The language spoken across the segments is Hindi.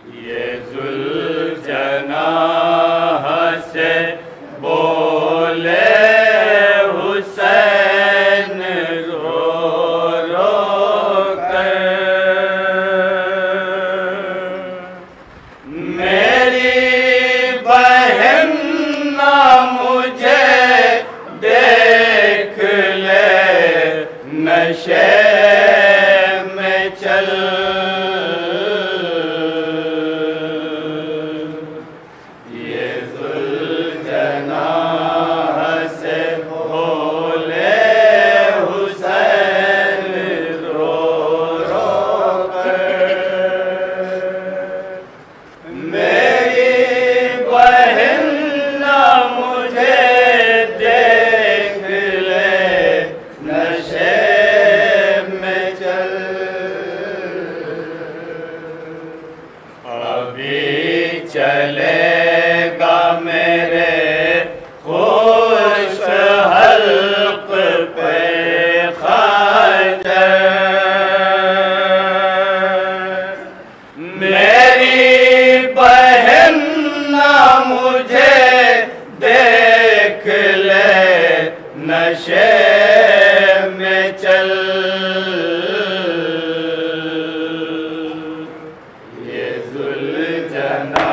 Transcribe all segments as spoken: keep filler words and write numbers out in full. ये ज़ुल्जनाह से बोले हुसैन रो रो कर, मेरी बहन ना मुझे देख ले नशे में चल, चलेगा मेरे खुश हल्क पे खंजर, मेरी बहन ना मुझे देख ले नशे में चल, ये ज़ुल्जनाह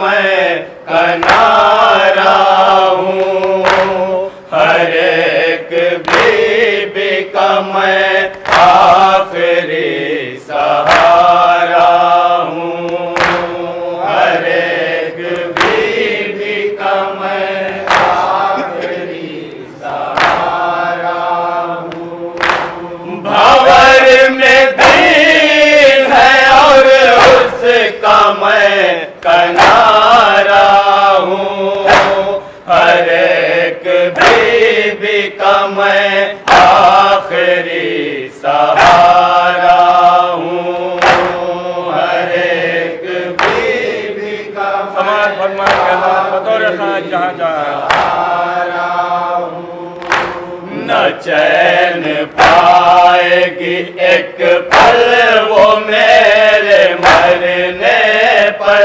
मैं कनारा हूँ, हर एक बीबी का मैं आखिरी सहारा हूँ, हर एक बीबी का मैं आखिरी सहारा हूँ, भंवर में दीन है और उसका मैं कनारा हूँ, हर एक बीबी का मैं आखिरी सहारा हूँ, हर एक बीबी का समाज फरमान के अल्लाह बतौर खान जहाँ सहारा हूँ, न चैन पाएगी एक पल वो मेरे मरने पर,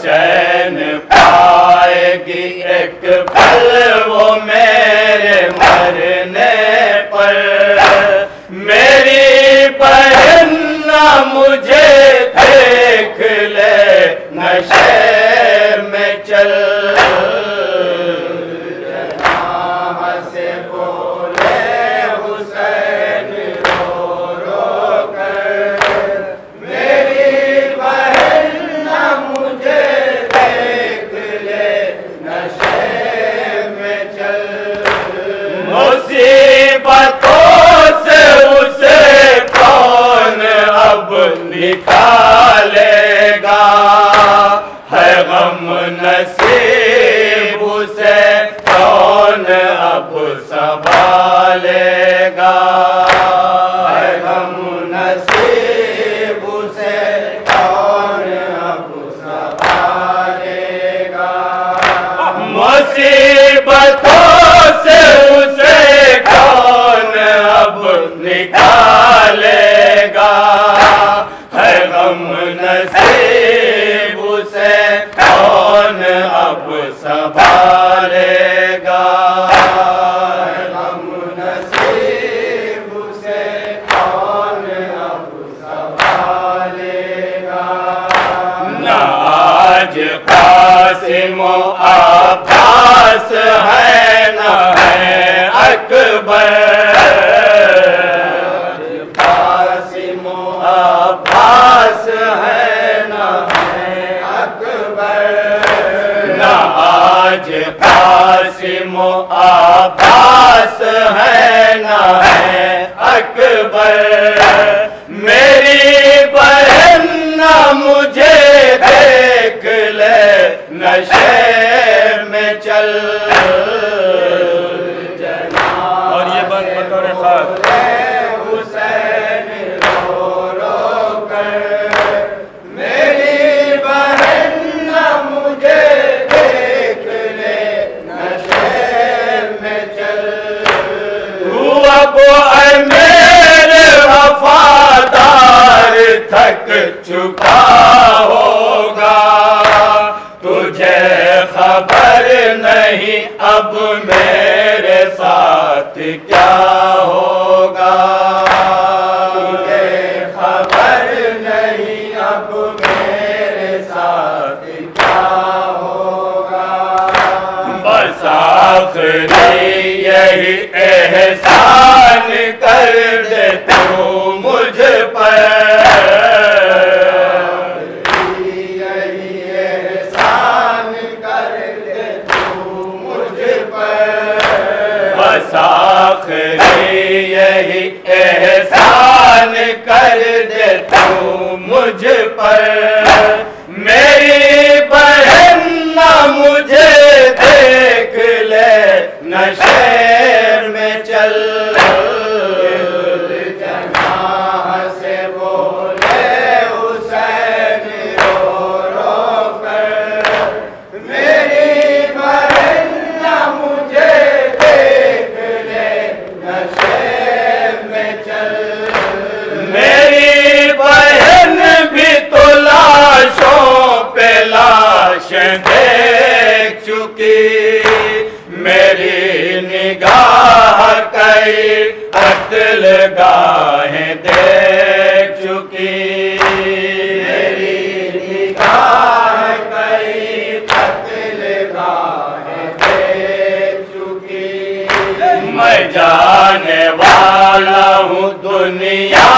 चैन पाएगी एक पल वो मेरे मरने पर, मेरी बहन ना मुझे देख ले नशे में चल, ज़ुल्जनाह से बोले हुसैन रो रो कर, मेरी बहन ना मुझे निकालेगा है गम नसीब से कौन अब संभालेगा, है गम नसीब से कौन अब संभालेगा, मुसीबतों से उसे कौन अब निकालेगा, हम नसीब से कौन अब संभालेगा, हम नसीब से कौन अब संभालेगा, ना आज कासिम अब्बास है ना है अकबर, आज कासिम अब्बास है ना है अकबर, मेरी बहन मुझे देख ले नशे में चल जना। और ये बात बतौर खास हुसैन रो रो कर मेरी बहन मुझे देख ले नशे में चल। हुआ वो मेरे वफादार थक चुका होगा, तुझे खबर नहीं अब मेरे साथ क्या होगा, तुझे खबर नहीं अब मेरे साथ क्या होगा। बस आखिरी यही एहसान कर दे तू मुझ पर, यही एहसान कर दे तू मुझ पर। मेरी बहन ना मुझे देख ले नशे में चल जना। से बोले हुसैन रो रो कर मेरी बहन ना मुझे देख ले नशे। मेरी बहन भी तो लाशों पे लाश देख चुकी, मेरी निगाह कई कत्लगाहें देख चुकी, मेरी निगाह कई कत्लगाहें देख चुकी। मैं जाने वाला हूँ दुनिया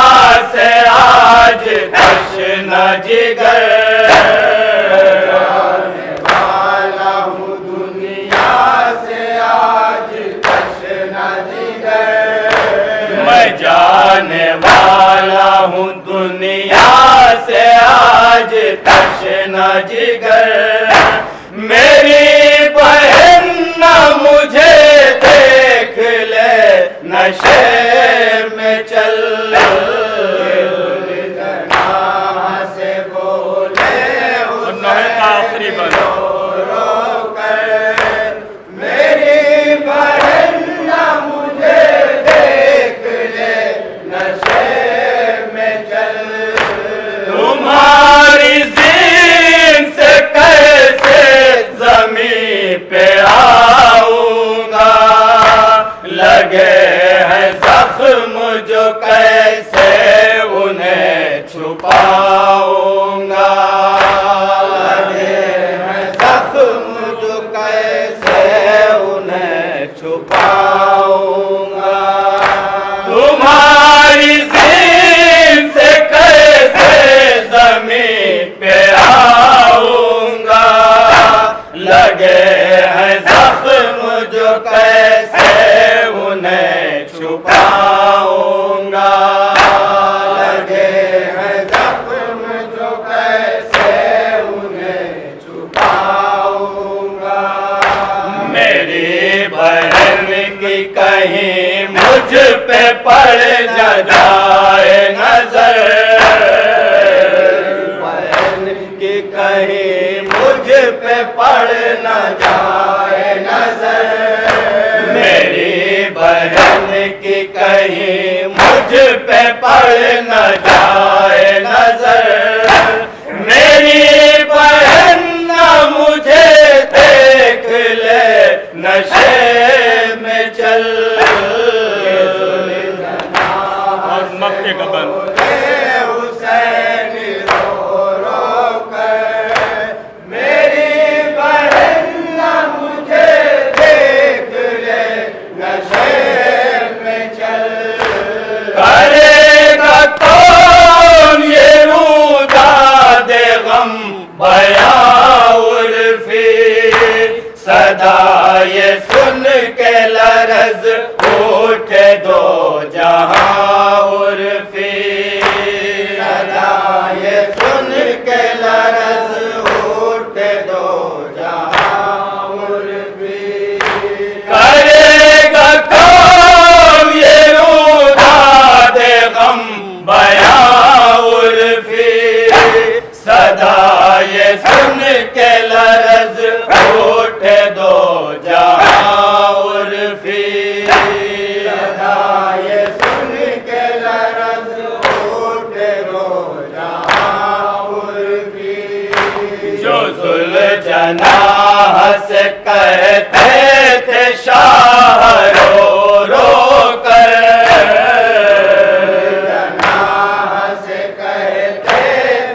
से आज तश्ना जिगर, जाने वाला हूँ दुनिया से आज तश्ना जिगर। मैं जाने वाला हूँ दुनिया से आज तश्ना जिगर। मेरी बहन ना मुझे देख ले नशे में चल उठे दो जहां उर्फी सदा। इतना हंस कहते थे शाह रो रो कर, इतना हंस कहते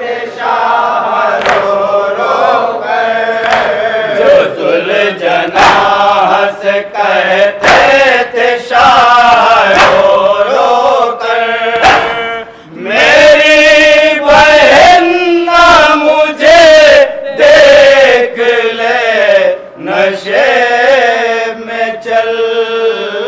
थे शाह रो रो कर, जो सुलझना हंस कहते थे शाह रो रो कर। मेरी बहन ना मुझे देख ले नशे में चल